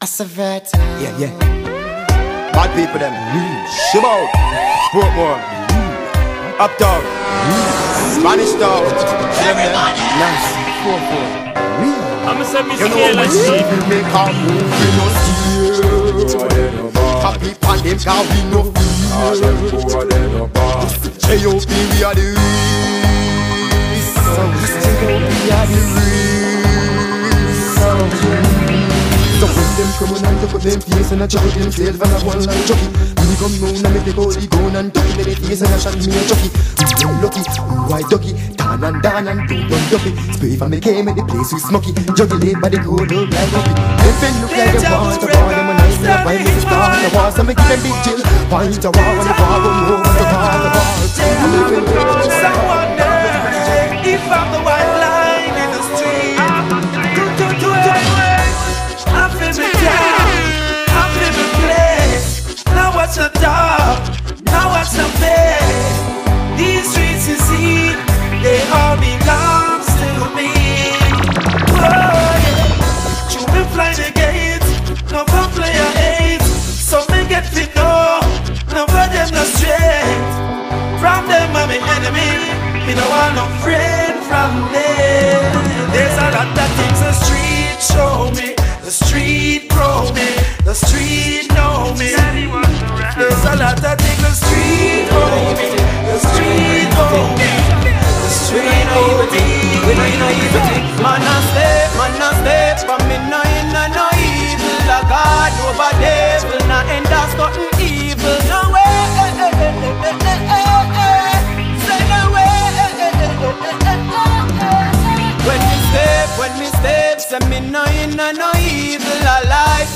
I subvert. Yeah, yeah. Bad people them. Shimo. Portmore. Up dog. Spanish dog. Everybody. Nice. 4-4. I'ma send me scale like sheep. You make our move, we no steal. Happy pan them cow, we no fear. J.O.P. we are the real. Don't let them come on and put them face and I chuck them tail and I one like Chucky. We come round and make the body go and ducky. Make the face and I shot me a Chucky. Ooh lucky, ooh I ducky. Down and don't run ducky. Spray from the game at the place we smoky. Juggle it by the good old right up. Everything look like a monster bar. I'm a nice and I find it's a star. The walls and make them big chill. Find a wall and the bar go over the bar. The bar I'm living with someone else. If I'm the white line in the street, I'm in the town, I'm in the place. Now what's the dark, now what's the place. These streets you see, they all belong to me. Whoa, yeah. You will fly the gate, no one player eight. So make it fit no, no for them no straight. From them I'm an enemy, me no one no friend from them. There's a lot of things the street show me. The street grow me, the street know me. There's a lot that think the street know me, the street know me, the street know me. When I know you think, man a step, but me no in a no evil. A God over devil, na end us gotten evil. No way, say no way. When me step, say me no in a no evil.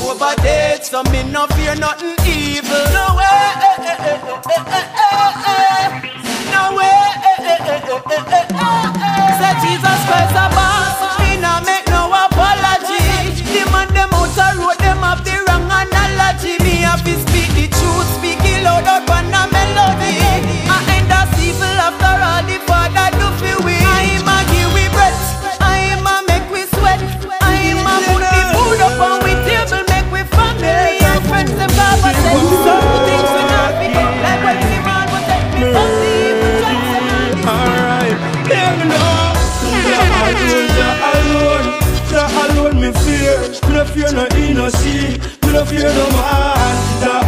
Over dead, so me no fear nothing evil. No way, no way. Say Jesus Christ a boss, he no make no apology. The man them out a road, them have the wrong analogy. Me have to speak the truth, speak it loud out on a melody. I end us evil after all the Father do for we. I am a give we breath, I am a make we sweat, I am a put the food up on we table. If you're not innocent, if you're not mad, that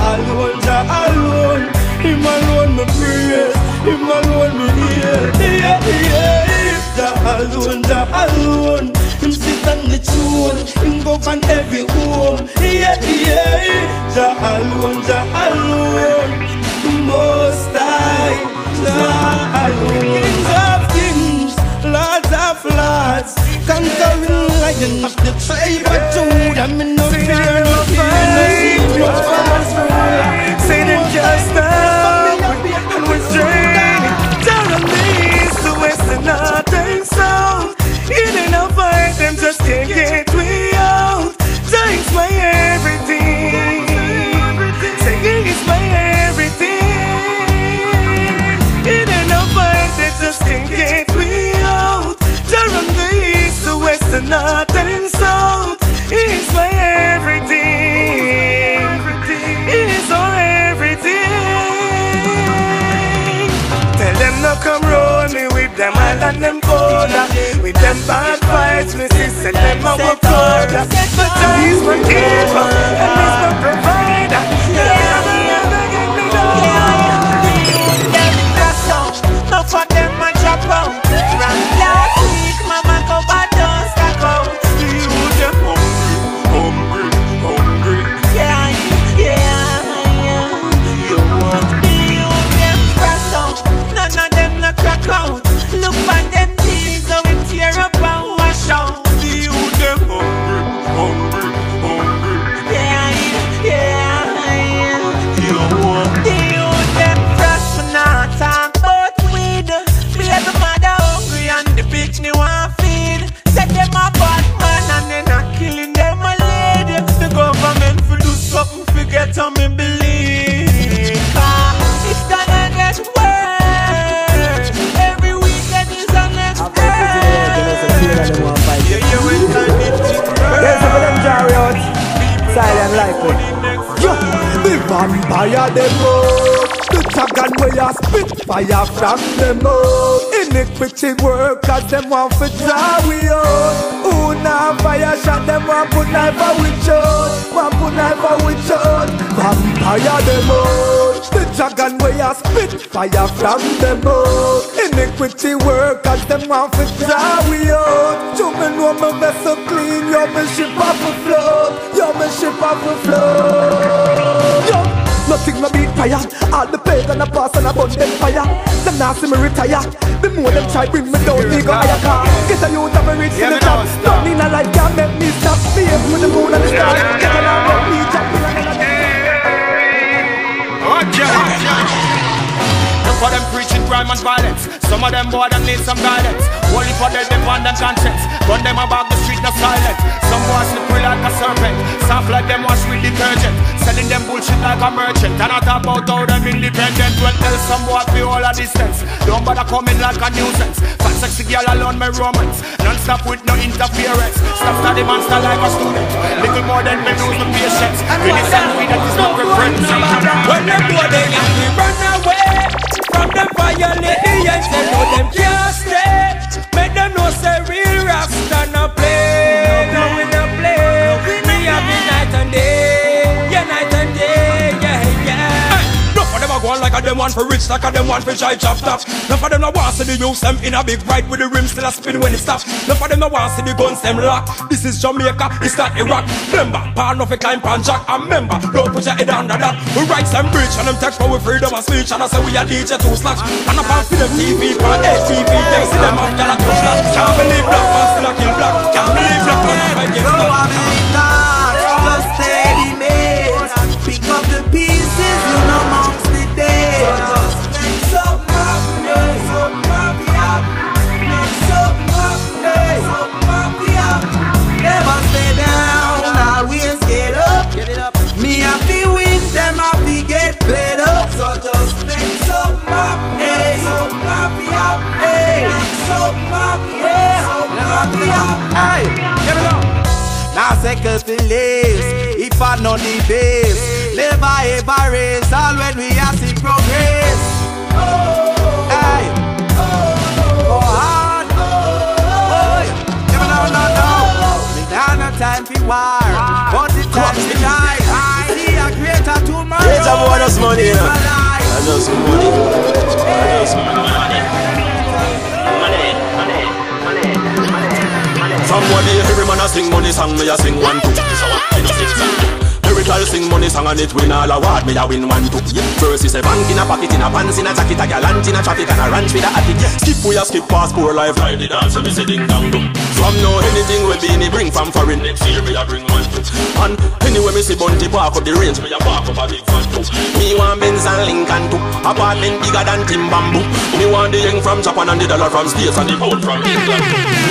alone, him alone me praise, him alone me heal. Yeah, yeah, that alone, him sit on the throne, him govern every home. Yeah, yeah, that alone, Most High, that alone. Kings of kings, lords of lords, conquering lion of the tribe of Judah. Me no fear no fight. What's false for us? Say them can't stop. And we're straight down on these to west and north and south. In and out fight, them just can't get me out. Thanks my everything. Singing is my everything. In and out fight, they just can't get me out. Down on these. The north and south is my everything. It's our everything. Tell them no come rolling with them all and them border. With them bad fights, we see set them up with border. But he's my evil and he's my provider. Never, never get me down. Them that's all, not for them I drop out. Last week, mama go back. Look at them things, how we tear up and wash out. See you them hungry, hungry. The vampire demo, the dragon way a spit fire from demo. Iniquity work as them want for draw we out. Who now fire shot them want put knife a witch out, want put knife a witch out. Vampire demo, the dragon way a spit fire from demo. Iniquity work as them want for draw we out. You me know me vessel clean, you me ship off a float, you me ship off a float. Nothing no beat fire. All the pagan a pass and a burn them fire. Them now see me retire. The more them try bring me down, me go higher car. Get a youth and me reach in the top. Nothing in a life can make me stop. Me up with the moon and the stars. Get a now rock me jump in a watch ya, watch ya. For them preaching crime and violence. Some of them boy them need some guidance. Only for them want them conscience. Run them about the street no silence. Some boys slippery like a serpent. Soft like them wash with detergent. Selling them bullshit like a merchant. And I talk about how them independent. Well, tell some boy be all a distance. Don't bother coming like a nuisance. Fat sexy girl alone my romance. Non-stop with no interference. Stop study monster like a student. Little more than me lose my patience. Really something that is not preference. When them boy they got me run away from them violent idiots. They know them can't stay. Make them know say real Rasta no play. No we no play. We have been night and day. One like a them one for rich, like a them one for shy chop top. None of them no want see the youths them in a big ride with the rims still a spin when it stops. None of them no want see the guns them lock. This is Jamaica, it's not Iraq. Remember, part of a climb pan jack. And remember, don't put your head under that. We rights them breach and them text for we freedom of speech. And I say we a DJ two slash. And I pass to them TV for HTV. Them see them after a touch slash. Can't believe black man still a kill black. Can't believe black man still a kill black. Just steady mates. Pick up the pieces, you know man. Now second place, if I know the base, never ever race, all when we are see progress. Hey, oh hard, oh yeah, no. We don't have time for war, but the time to die. I see a greater tomorrow. Greater more than money, I know some money, I know some money. Someone here, every man a sing money song, me a sing one two. So I know six songs. Every girl sing money song and it win all award, me a win one two. First is a bank in a pocket, in a pants, in a jacket, a gallant in a traffic and a ranch with a attic. Skip we a skip past poor life, like the dance and me say ding dong dum. From now anything we be me bring from foreign. Next year me a bring one two. And anyway me see Bunty park up the range, me a park up a big one two. Me want Benz and Lincoln too, apartment bigger than Tim Bamboo. Me want the yen from Japan and the dollar from States and the pound from England.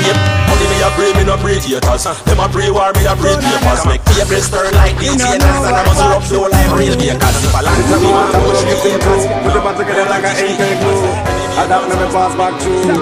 Yep. Me a pray, me no pray theaters. Them a pray war, me a pray papers. Make tables turn like these haters. And I must rock slow like real bakers. If a land to me, I must be bakers. Put them all together like an anchor glue. I don't know me pass back through.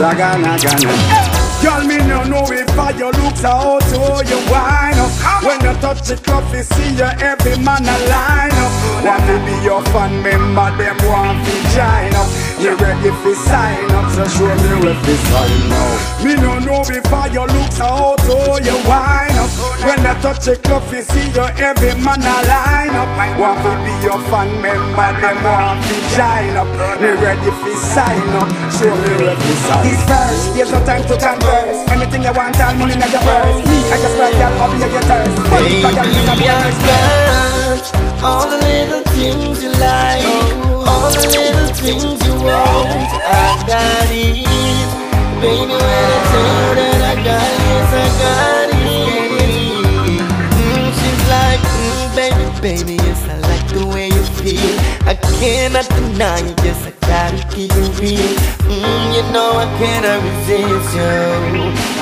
Zaganagana. Girl, me no know if by your looks or how you wind up. When you touch the club, they see you every man a line up. Want to be your fan member, them want to join up. You ready for sign up, so show me where to sign up. Me no know if by your looks or how you wind up. When you touch the club, they see you every man a line up. Want to be your fan member, them want to join up. You ready for sign up, show me where to sign up. It's first, there's no time to converse. Anything you want, all money in your purse. I just like that, I'll be at your thirst. Baby, I've got all the little things you like, all the little things you want. I got it, baby, when I tell you that I got it, I got it. She's like, baby, yes, I like the way you feel. I cannot deny you, yes, I gotta keep it real. You know I cannot resist you.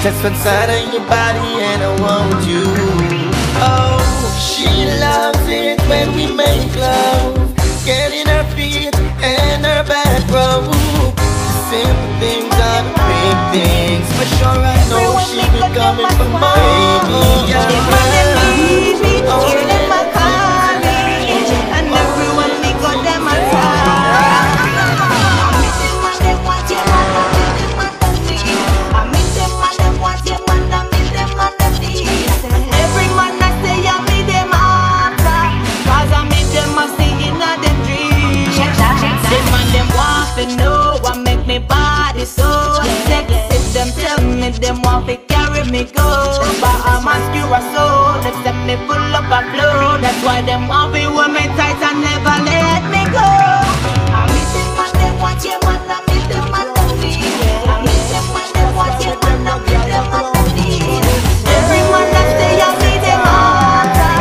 Just one side of your body and I want you. Oh, she loves it when we make love. Getting her feet and her back row. Simple things are the big things. For sure I know she be coming for more. Baby, you're my love. where them want me, hold me tight and never let me go. I miss them when they want you, man, I miss them when they flee. I miss them when they want you, man, I miss them when they flee. Every man that stay at me, they matter.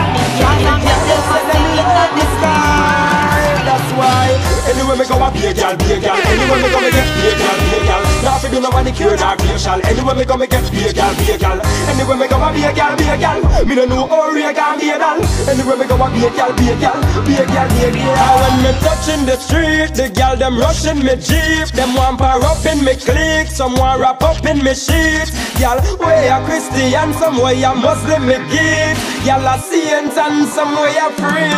Y'all am just the way they look at the sky. That's why, anyway me go a be a gal, be a gal. Anyway me go me get be a gal, be a gal. Not if you know what the cure, not facial. Anyway me go me get be a gal, be a gal. Anyway me go a be a gal, be a gal. Me don't know how real can be a gal. Anyway me go a be a gal, be a gal, be a gal, be a gal. When me touching the street, the gal them rushing me jeep. Them want par up in me clique, some want wrap up in me sheet. Gal, way a Christian, some way a Muslim me give. Gal a saint and some way a free.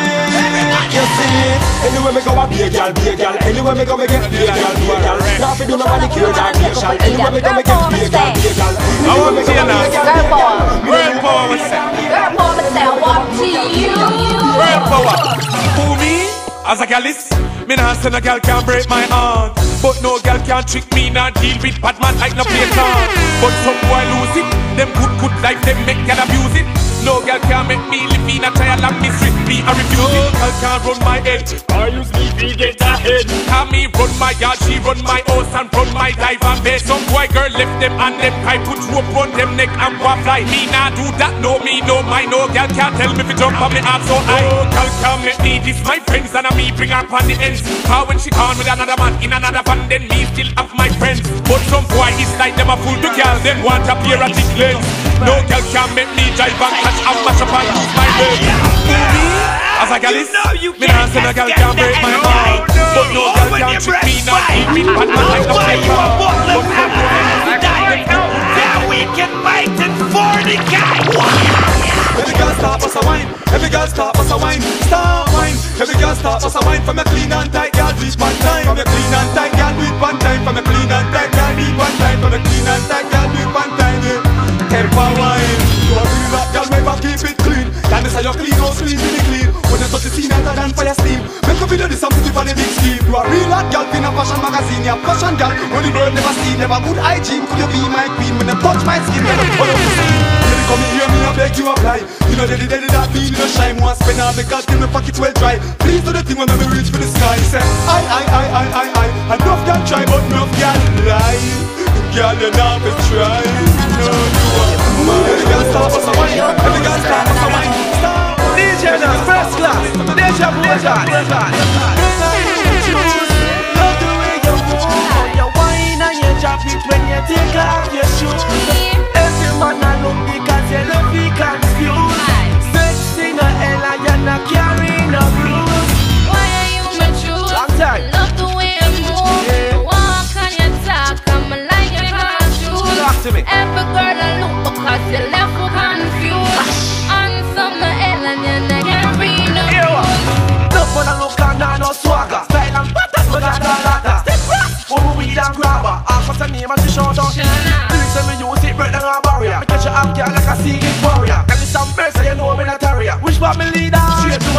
You see, anyway me go a be a gal, be a gal. Anyway me go me get be a gal, be a gal. Not if you know what the cure, not facial. Anyway me go me get be a gal, be a gal. I want me for me, as a gallus, me nah say no gal can break my heart. But no gal can trick me, nah deal with bad man like no play card. But some boy lose it, them good life, them make gal abuse it. No gal can make me live in a trial and misery, me I refuse it. Gal can't run my head, I use me to get ahead. Can me run my yard, she run my house and run my life and bed. Some boy girl left them and them cry, put rope on them neck and go fly. Me nah do that, no me no my no gal can't tell me if you jump on me ass so high. No gal can't make me this my friends and I me bring up on the ends. How when she gone with another man in another van, then me still have my friends. But some boy is like them a fool to girl, them want a pair of thick legs. No girl can make me drive and catch a match up and lose my way. Me, as a girl is, me nah say no girl can break my heart. But no girl can trick me, not beat me, but not like no play card. But some boy is dying out, now we can fight it for the guy. Every girl stop us a wine, every girl stop us a wine, stop wine. Every girl stop us a wine, from a clean and tight girl do it one time. From a clean and tight girl do it one time. From a clean and tight girl do it one time. From a clean and tight girl do it one time. Temper wine, you a real rock girl, never keep it clean. That is how you clean, house clean, really clean. When you touch the scene, hotter than fire steam. Make a video, this a beauty for the big scheme. You a real hot girl, in a fashion magazine, you a fashion girl, when the world never seen, never good hygiene. Could you be my queen when you touch my skin? Come here, me I beg you apply. You know daddy, daddy that mean you no shine. One spend all the cash till my pockets well dry. Please do the thing when me reach for the sky. Say, I enough can try, but enough can lie. Girl, you not be try. No, you are mine. Every girl stop us a wine. Every girl stop us a wine. DJ now, first class. Deja vu, love the way you move, your wine and your drop it when you take off your shoes. Every man I love because you love me confused. Sex in a hell and you're not carrying a bruise. Why are you my truth? I love the way you move, yeah. You walk and you talk, I'm like your past shoes. Every girl I look because you left me confused. Handsome in a hell and you're not carrying a bruise. No one I look and I no swagger. Style and pattern but I got latter. Step back, over weed and grabber. I'll put a name and she shout out. Listen me use it, break down a barrier. I catch you up, girl, like a sea warrior. Tell me some mercy, you know I'm in a terrier. Which one me leader?